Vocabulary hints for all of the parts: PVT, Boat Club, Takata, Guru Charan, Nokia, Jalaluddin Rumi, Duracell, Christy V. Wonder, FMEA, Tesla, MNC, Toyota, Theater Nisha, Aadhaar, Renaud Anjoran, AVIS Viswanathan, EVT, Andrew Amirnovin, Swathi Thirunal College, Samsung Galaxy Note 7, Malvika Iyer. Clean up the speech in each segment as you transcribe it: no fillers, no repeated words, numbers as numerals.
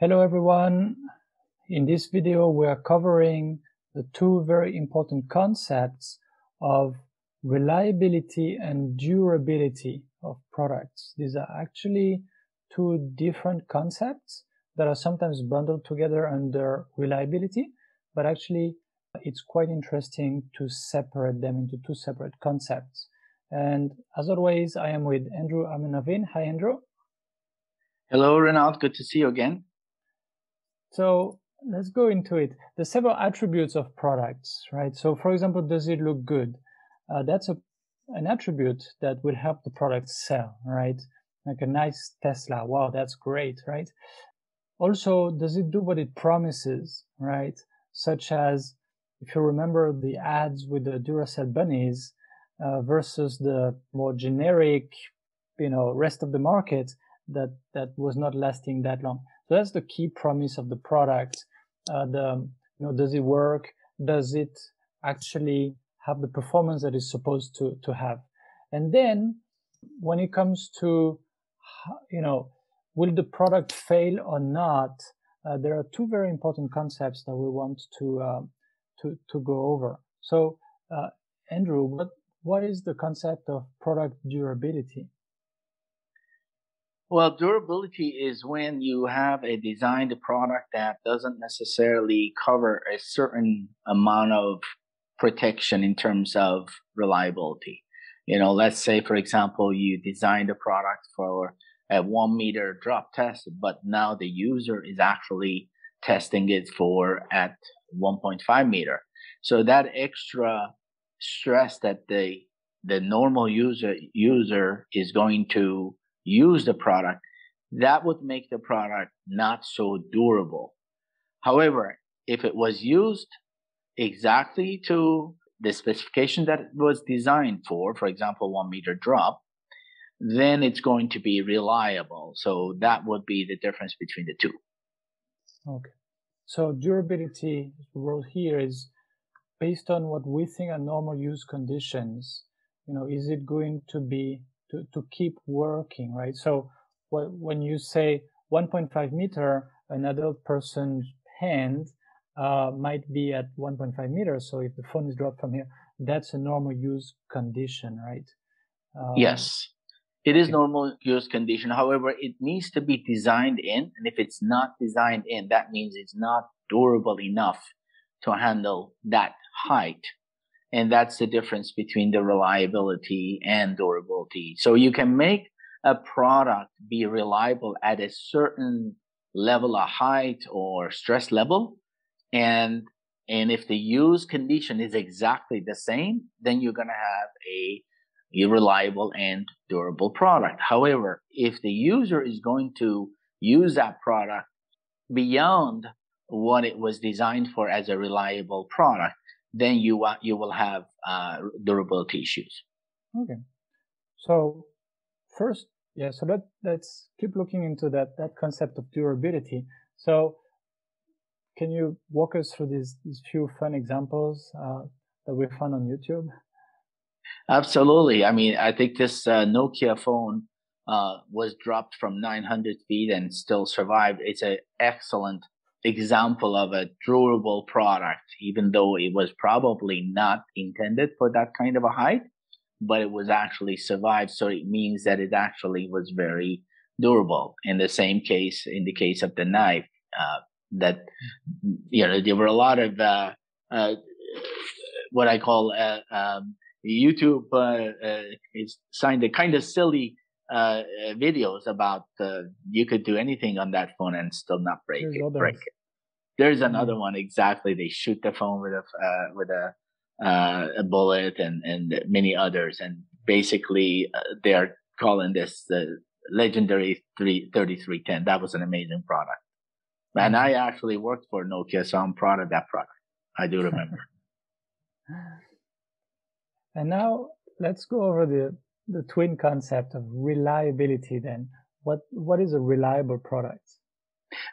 Hello everyone. In this video we are covering the two very important concepts of reliability and durability of products. These are actually two different concepts that are sometimes bundled together under reliability, but actually it's quite interesting to separate them into two separate concepts. And as always, I am with Andrew Amirnovin. Hi Andrew. Hello Renaud, good to see you again. So let's go into it. The several attributes of products, right? So for example, does it look good? That's an attribute that will help the product sell, right? Like a nice Tesla. Wow, that's great, right? Also, does it do what it promises, right? Such as, if you remember the ads with the Duracell bunnies versus the more generic, rest of the market that was not lasting that long. So that's the key promise of the product. Does it work? Does it actually have the performance that it's supposed to have? And then when it comes to, will the product fail or not? There are two very important concepts that we want to go over. So, Andrew, what is the concept of product durability? Well, durability is when you have a designed product that doesn't necessarily cover a certain amount of protection in terms of reliability. Let's say, for example, you designed a product for a 1-meter drop test, but now the user is actually testing it for at 1.5 meter. So that extra stress that the normal user is going to use the product, that would make the product not so durable. However, if it was used exactly to the specification that it was designed for example, 1-meter drop, then it's going to be reliable. So that would be the difference between the two. Okay. So durability, the word here is based on what we think are normal use conditions. Is it going to be to keep working, right? So when you say 1.5 meter, an adult person's hand might be at 1.5 meters. So if the phone is dropped from here, that's a normal use condition, right? Yes, it is normal use condition. However, it needs to be designed in. And if it's not designed in, that means it's not durable enough to handle that height. And that's the difference between the reliability and durability. So you can make a product be reliable at a certain level of height or stress level. And if the use condition is exactly the same, then you're going to have a reliable and durable product. However, if the user is going to use that product beyond what it was designed for as a reliable product, then you will have durability issues. Okay. So first, so let's keep looking into that concept of durability. So can you walk us through these few fun examples that we found on YouTube? Absolutely. I mean, I think this Nokia phone was dropped from 900 feet and still survived. It's an excellent example of a durable product, even though it was probably not intended for that kind of a height, but it was actually survived. So it means that it actually was very durable. In the same case, in the case of the knife, there were a lot of what I call YouTube signed the kind of silly videos about you could do anything on that phone and still not break it. There's another one exactly. They shoot the phone with a bullet and many others. And basically, they are calling this the legendary 3310. That was an amazing product. And I actually worked for Nokia, so I'm proud of that product. I do remember. And now let's go over the twin concept of reliability then. What is a reliable product?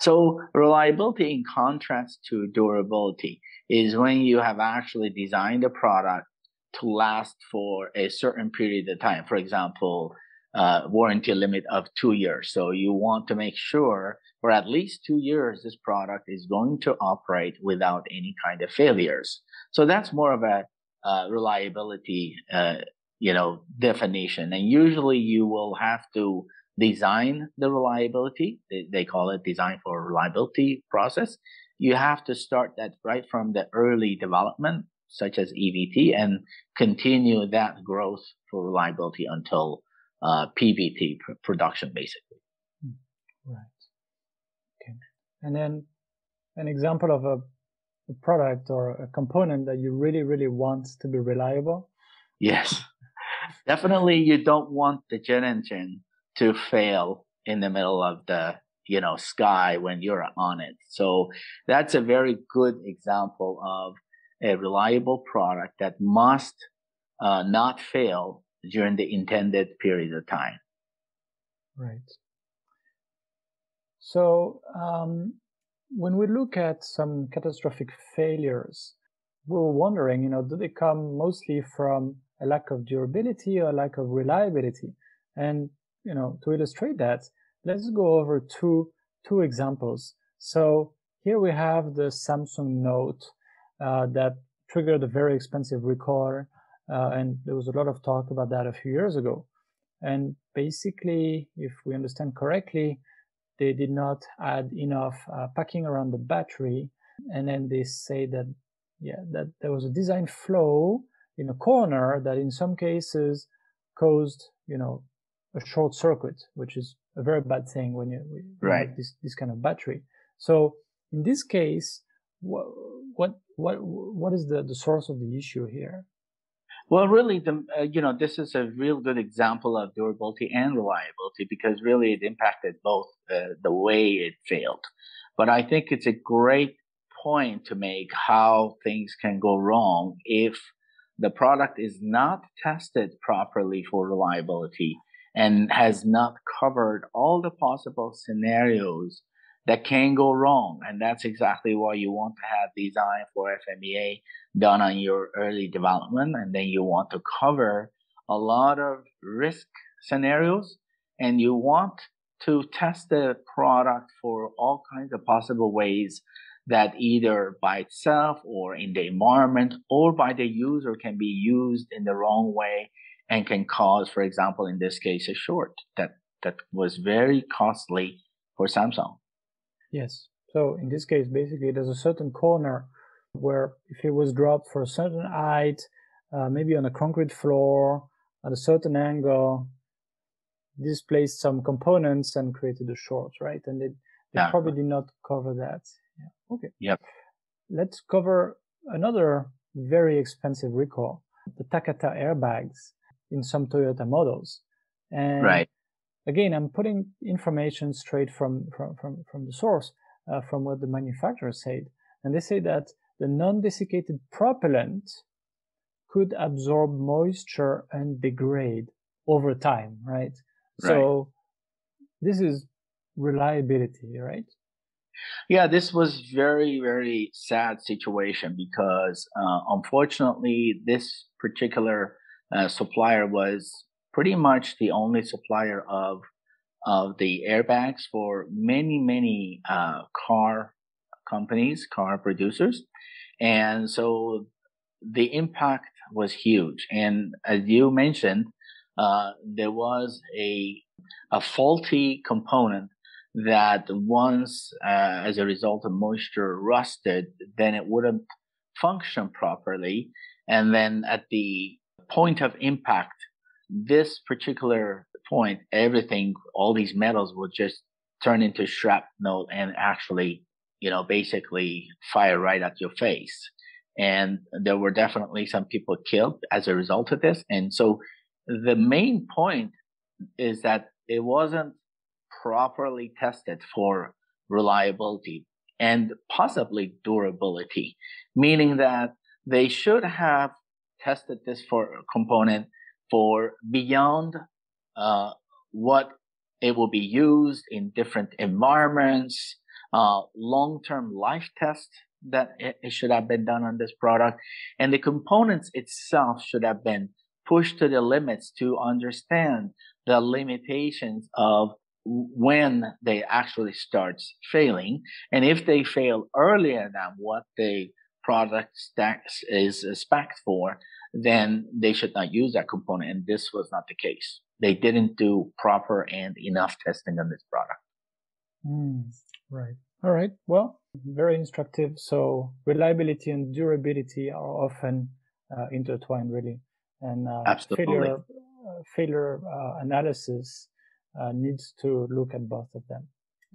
So reliability, in contrast to durability, is when you have actually designed a product to last for a certain period of time. For example, warranty limit of 2 years. So you want to make sure for at least 2 years, this product is going to operate without any kind of failures. So that's more of a reliability, definition. And usually you will have to design the reliability. They call it design for reliability process. You have to start that right from the early development, such as EVT, and continue that growth for reliability until PVT production, basically. Right. Okay. And then an example of a product or a component that you really, really want to be reliable? Yes. Definitely you don't want the jet engine to fail in the middle of the sky when you're on it. So that's a very good example of a reliable product that must not fail during the intended period of time. Right. So when we look at some catastrophic failures, we were wondering, do they come mostly from a lack of durability or lack of reliability? And, to illustrate that, let's go over two examples. So here we have the Samsung Note that triggered a very expensive recall. And there was a lot of talk about that a few years ago. And basically, if we understand correctly, they did not add enough packing around the battery. And then they say that, that there was a design flaw in a corner that in some cases caused, a short circuit, which is a very bad thing when you right. have this kind of battery. So in this case, what is the source of the issue here? Well, really, this is a real good example of durability and reliability because really it impacted both the way it failed. But I think it's a great point to make how things can go wrong if the product is not tested properly for reliability and has not covered all the possible scenarios that can go wrong. And that's exactly why you want to have design for FMEA done on your early development. And then you want to cover a lot of risk scenarios. And you want to test the product for all kinds of possible ways that either by itself or in the environment or by the user can be used in the wrong way and can cause, for example, in this case, a short that was very costly for Samsung. Yes. So in this case, basically, there's a certain corner where if it was dropped for a certain height, maybe on a concrete floor, at a certain angle, displaced some components and created a short, right? And they probably did not cover that. Yeah. Okay. Yep. Let's cover another very expensive recall, the Takata airbags in some Toyota models. And right. Again, I'm putting information straight from the source, from what the manufacturer said. And they say that the non-desiccated propellant could absorb moisture and degrade over time, right? So this is reliability, right? Yeah, this was very, very sad situation because unfortunately, this particular supplier was pretty much the only supplier of the airbags for many, many car companies, car producers. And so the impact was huge. And as you mentioned, there was a faulty component that once, as a result of moisture, rusted, then it wouldn't function properly. And then at the point of impact, this particular point, everything, all these metals will just turn into shrapnel and actually, basically fire right at your face. And there were definitely some people killed as a result of this. And so the main point is that it wasn't properly tested for reliability and possibly durability, meaning that they should have tested this for a component for beyond what it will be used in different environments, long-term life test that it should have been done on this product. And the components itself should have been pushed to the limits to understand the limitations of when they actually start failing. And if they fail earlier than what the product stacks is spec'd for, then they should not use that component. And this was not the case. They didn't do proper and enough testing on this product. Right. All right. Well, very instructive. So reliability and durability are often intertwined, really. And absolutely. Failure analysis needs to look at both of them.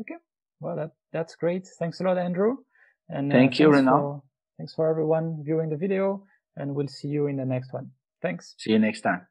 Okay. Well, that's great. Thanks a lot, Andrew. And thank you, Renaud. Thanks for everyone viewing the video, and we'll see you in the next one. Thanks. See you next time.